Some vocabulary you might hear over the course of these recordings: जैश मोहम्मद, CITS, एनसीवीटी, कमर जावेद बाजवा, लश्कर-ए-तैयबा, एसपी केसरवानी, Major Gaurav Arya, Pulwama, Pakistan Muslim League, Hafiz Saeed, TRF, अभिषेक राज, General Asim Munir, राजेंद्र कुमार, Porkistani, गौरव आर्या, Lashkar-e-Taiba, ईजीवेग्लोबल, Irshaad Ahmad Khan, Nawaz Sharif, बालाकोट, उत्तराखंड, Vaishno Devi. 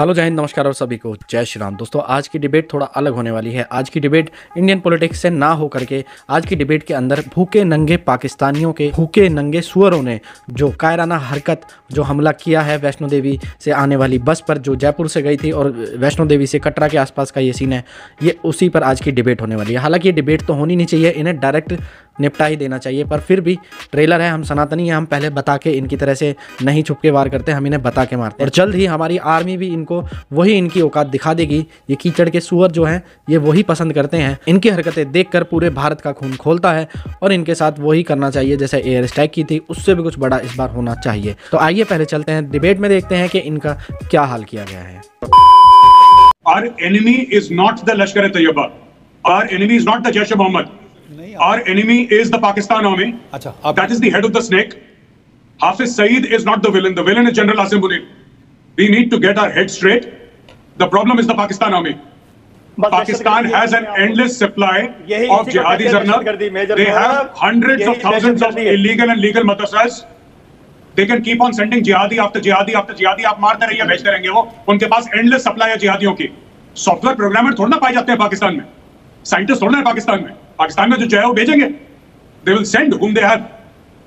Hello जय हिंद, नमस्कार और सभी को जय श्री राम। दोस्तों, आज की डिबेट थोड़ा अलग होने वाली है। आज की डिबेट इंडियन पॉलिटिक्स से ना हो करके आज की डिबेट के अंदर भूखे नंगे पाकिस्तानियों के, भूखे नंगे सुअरों ने जो कायराना हरकत, जो हमला किया है वैष्णो देवी से आने वाली बस पर, जो जयपुर से गई थी और वैष्णो देवी से कटरा के आसपास का ये सीन है, ये उसी पर आज की डिबेट होने वाली है। हालाँकि ये डिबेट तो होनी नहीं चाहिए, इन्हें डायरेक्ट निपटा ही देना चाहिए, पर फिर भी ट्रेलर है, हम सनातनी हैं, हम पहले बता के इनकी तरह से नहीं छुप के वार करते, हम इन्हें बता के मारते हैं। और जल्द ही हमारी आर्मी भी इनको वही इनकी औकात दिखा देगी। ये कीचड़ के सुअर जो हैं ये वही पसंद करते हैं। इनकी हरकतें देखकर पूरे भारत का खून खोलता है और इनके साथ वही करना चाहिए जैसे एयर स्ट्राइक की थी, उससे भी कुछ बड़ा इस बार होना चाहिए। तो आइए पहले चलते हैं डिबेट में, देखते हैं कि इनका क्या हाल किया गया है। Our enemy is not the लश्कर-ए-तैयबा, our enemy is not the जैश मोहम्मद, our enemy is the Pakistan army. अच्छा, that is the head of the snake. Hafiz Saeed is not the villain. The villain is General Asim Munir. We need to get our head straight. The problem is the Pakistan army. Pakistan has an endless supply of jihadi journal. They have hundreds of thousands of illegal and legal madrasas. They can keep on sending jihadi after jihadi after jihadi. आप मारते रहिए, भेजते रहेंगे वो। उनके पास endless supply है जिहादियों की। Software programmer थोड़ा ना पाए जाते हैं पाकिस्तान में, scientists थोड़ा ना पाकिस्तान में। पाकिस्तान में जो चाहे वो भेजेंगे। They will send whom they have,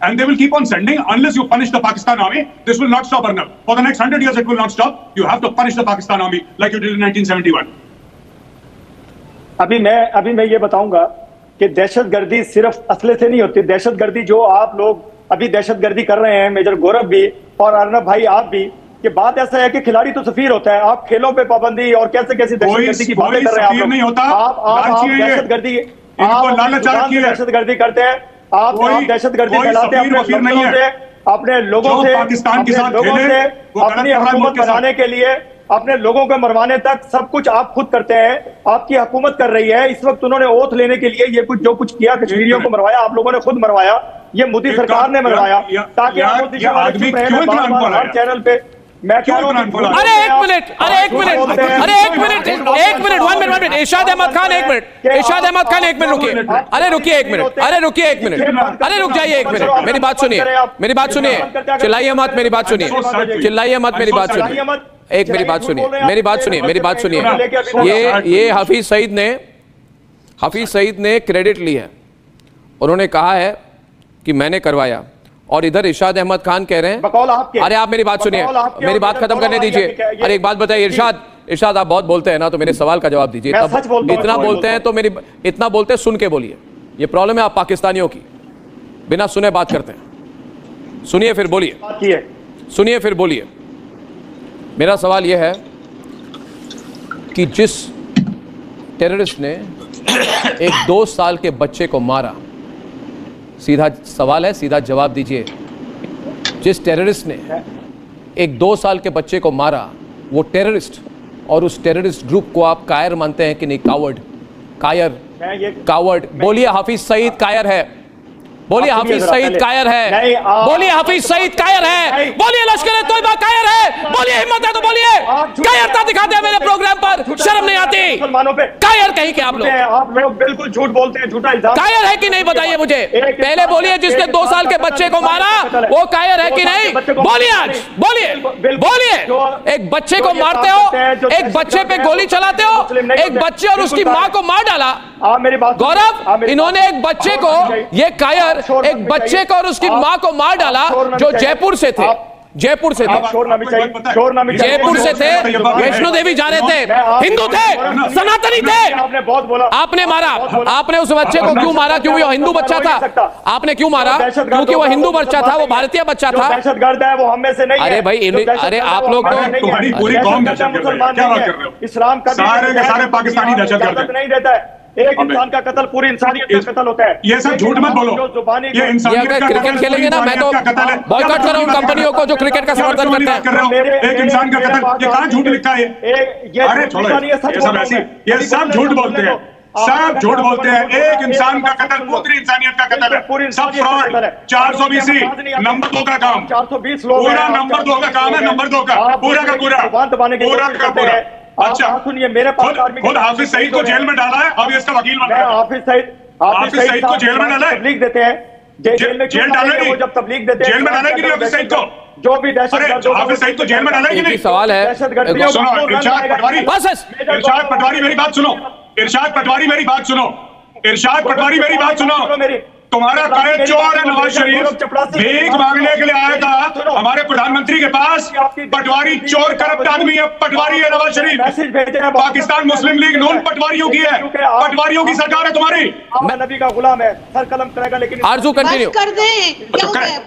and they will keep on sending unless you punish the Pakistan army. This will not stop, Arnab. For the next 100 years, it will not stop. You have to punish the Pakistan army like you did in 1971. अभी मैं ये बताऊंगा कि दहशतगर्दी सिर्फ असले से नहीं होती। दहशतगर्दी जो आप लोग अभी दहशतगर्दी कर रहे हैं, मेजर गौरव भी और अर्नब भाई आप भी, कि बात ऐसा है कि खिलाड़ी तो सफीर होता है। आप खेलों पे पाबंदी और कैसे कैसे दहशतगर्दी की बातें कर रहे हैं। आप नहीं होता, आप दहशतगर्दी, आप दहशतगर्दी करते हैं, आप दहशतगर्दी फैलाते हैं अपने लोगों से, अपनी हुकूमत बनाने के लिए, अपने लोगों को मरवाने तक सब कुछ आप खुद करते हैं। आपकी हुकूमत कर रही है। इस वक्त उन्होंने ओथ लेने के लिए ये कुछ जो कुछ किया, कश्मीरियों को मरवाया, आप लोगों ने खुद मरवाया, ये मोदी सरकार ने मरवाया, ताकि हर चैनल पे मैं क्या रहा हूं। अरे एक मिनट, इरशाद अहमद खान एक मिनट रुकिए, मेरी बात सुनिए, चिल्लाइए मत, मेरी बात सुनिए। ये हफीज सईद ने क्रेडिट ली है, उन्होंने कहा है कि मैंने करवाया, और इधर इरशाद अहमद खान कह रहे हैं। अरे आप मेरी बात सुनिए, मेरी बात खत्म करने दीजिए। अरे एक बात बताइए इरशाद, आप बहुत बोलते हैं ना, तो मेरे सवाल का जवाब दीजिए। इतना बोलते हैं तो मेरी, इतना बोलते हैं, सुन के बोलिए। ये प्रॉब्लम है आप पाकिस्तानियों की, बिना सुने बात करते हैं। सुनिए फिर बोलिए। मेरा सवाल यह है कि जिस टेररिस्ट ने एक 2 साल के बच्चे को मारा, सीधा सवाल है, सीधा जवाब दीजिए। जिस टेररिस्ट ने एक 2 साल के बच्चे को मारा, वो टेररिस्ट और उस टेररिस्ट ग्रुप को आप कायर मानते हैं कि नहीं? कायर्ड बोलिए। हाफिज सईद कायर है, बोलिए। हाफिज सईद कायर है, बोलिए। हाफिज सईद कायर है, बोलिए। लश्कर-ए-तोयबा कायर है, बोलिए। हिम्मत है तो बोलिए। कायरता दिखाते हैं मेरे प्रोग्राम पर, शर्म नहीं आती। कायर कहीं के आप लोग बिल्कुल झूठ बोलते हैं, झूठा इल्जाम। कायर है कि नहीं बताइए मुझे, पहले बोलिए। जिसने 2 साल के बच्चे को मारा वो कायर है कि नहीं? बोलिए, आज बोलिए। एक बच्चे को मारते हो, एक बच्चे पे गोली चलाते हो, एक बच्चे और उसकी माँ को मार डाला। गौरव, इन्होंने एक बच्चे को, ये कायर एक बच्चे को और उसकी मां को मार डाला, जो जयपुर से थे, वैष्णो देवी जा रहे थे, हिंदू थे, सनातनी थे। आपने मारा, आपने उस बच्चे को क्यों मारा? क्योंकि वो हिंदू बच्चा था। आपने क्यों मारा? क्योंकि वो हिंदू बच्चा था, वो भारतीय बच्चा था। अरे भाई, अरे आप लोग तो एक इंसान का कत्ल पूरी इंसानियत का कत्ल होता है। ये सब झूठ मत बोलो। ये इंसानियत का क्रिकेट खेलेंगे ना, मैं तो बॉयकॉट कर रहा हूं कंपनियों को जो क्रिकेट का समर्थन करते हैं। एक इंसान का कत्ल, ये कहां झूठ लिखा है? अरे छोड़ो, ये सब झूठ बोलते हैं, सब झूठ बोलते हैं। एक इंसान का कत्ल पूरी इंसानियत का कत्ल है, पूरी सब फ्रॉड। 420 नंबर 2 का काम, 420 लोग, पूरा नंबर 2 का काम है, नंबर 2 का पूरा का पूरा। अच्छा सुनिए, मेरे पास खुद हाफिज सईद को जेल में डाला है, अब इसका वकील बन रहा है। हाफिज सईद को जेल में डाला है, लिख देते हैं जेल में जब तबलीग देते हैं जो भी दहशत तो जेल में डाला ही सवाल है। इरशाद पटवारी मेरी बात सुनो। तुम्हारा कायद चोर है। नवाज शरीफ भीख मांगने के लिए आया था हमारे प्रधानमंत्री के पास। पटवारी चोर करप्ट आदमी है, पटवारी है नवाज शरीफ। पाकिस्तान मुस्लिम लीग नून पटवारियों की है, पटवारियों की सरकार है तुम्हारी। मैं नबी का गुलाम है, सर कलम करेगा लेकिन आरजू कंटिन्यू कर दे।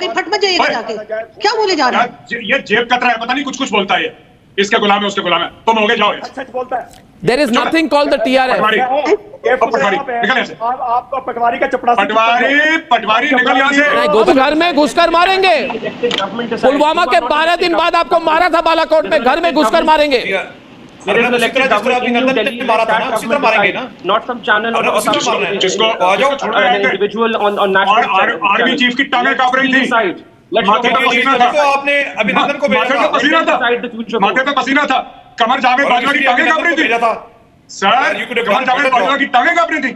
क्या बोले जा रहा है? ये जेब कतरा है, पता नहीं कुछ कुछ बोलता है। इसका गुलाम है, उसका गुलाम है, तुम हो गए, जाओ। सच बोलता है। There is nothing called the TRF. आपको पटवारी का चपरासी, पटवारी निकल यहाँ से। घर में घुसकर मारेंगे। पुलवामा के 12 दिन बाद आपको मारा था बालाकोट में, घर में घुसकर मारेंगे। आर्मी चीफ की टांगें कांप रही थी। आपने अभिनंदन को माथे पे पसीना था, कमर जावेद बाजवा की टांगें कांप रही थी। सर कमर जावेद बाजवा की टांगें कांप रही थी,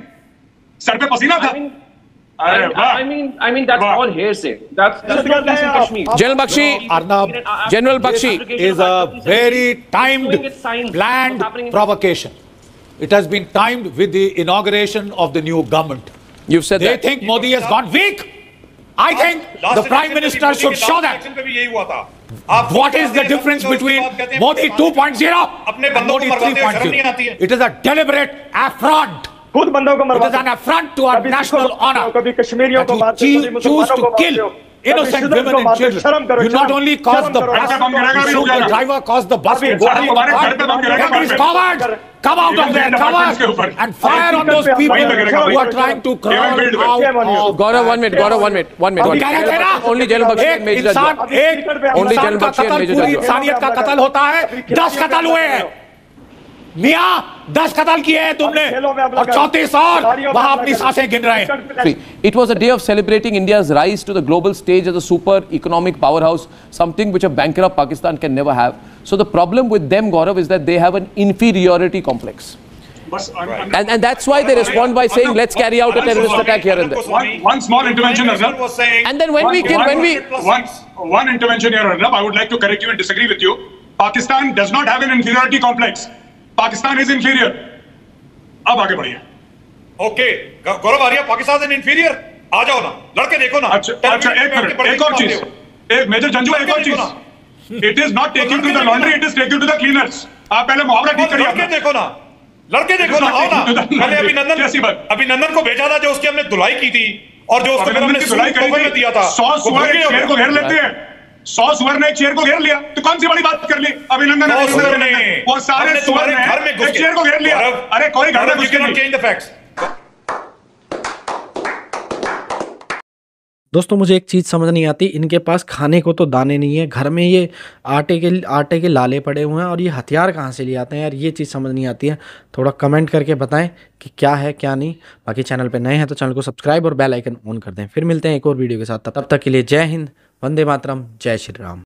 सर पे पसीना था। General Bakshi is a very timed planned provocation. It has been timed with the inauguration of the new government. You said they think Modi has gone weak. I think the Prime Minister should show that. What is the difference between Modi 2.0 and Modi 3.0? It is a deliberate affront. It is an affront to our national honor that you choose to kill innocent women and children. You not only caused the bus to shoot the driver, caused the bus to go down the park. Cowards, come out of there, cowards, and fire on those people who are trying to crawl out. Gaurav, 1 minute, Gaurav, 1 minute, 1 minute. Only General Bakshi and Major Jajwa. Only General Bakshi and Major Jajwa. पूरी इंसानियत का कत्ल होता है, 10 कत्ल हुए हैं। मियाँ 10 कत्ल किए हैं तुमने और 34 और वहाँ अपनी सांसें गिन रहे हैं। It was a day of celebrating India's rise to the global stage as a super economic powerhouse, something which a bankrupt Pakistan can never have. So the problem with them, Gaurav, is that they have an inferiority complex. And that's why they respond by saying, let's carry out a terrorist attack here and there. One small intervention, Arnab. And then when we intervention here, Arnab, I would like to correct you and disagree with you. Pakistan does not have an inferiority complex. Pakistan is inferior. अब आगे बढ़िए। Okay, गौरव आर्या, Pakistan is inferior. आ जाओ ना, लड़के देखो ना। अच्छा, एक मिनट, एक और चीज, मेजर जंजुआ, एक और चीज। It is not taking to the laundry, it is taking to the cleaners. आप पहले मुहावरा ठीक करिए। लड़के देखो ना, आओ ना। मैंने अभिनंदन को भेजा था, जो उसकी हमने धुलाई की थी और जो उसने हमने धुलाई करके दिया था। 100 सुअर ने एक शेर को घेर लिया, तो कौन सी बड़ी बात कर ली? अभिनंदन ने वो सारे सुअर ने घर में एक शेर को घेर लिया। अरे कोई घर में घुस के चेंज द फैक्ट्स। दोस्तों, मुझे एक चीज़ समझ नहीं आती, इनके पास खाने को तो दाने नहीं है, घर में ये आटे के लाले पड़े हुए हैं और ये हथियार कहाँ से ले आते हैं यार, ये चीज़ समझ नहीं आती है। थोड़ा कमेंट करके बताएं कि क्या है क्या नहीं। बाकी चैनल पे नए हैं तो चैनल को सब्सक्राइब और बेल आइकन ऑन कर दें। फिर मिलते हैं एक और वीडियो के साथ, तब तक के लिए जय हिंद, वंदे मातरम, जय श्री राम।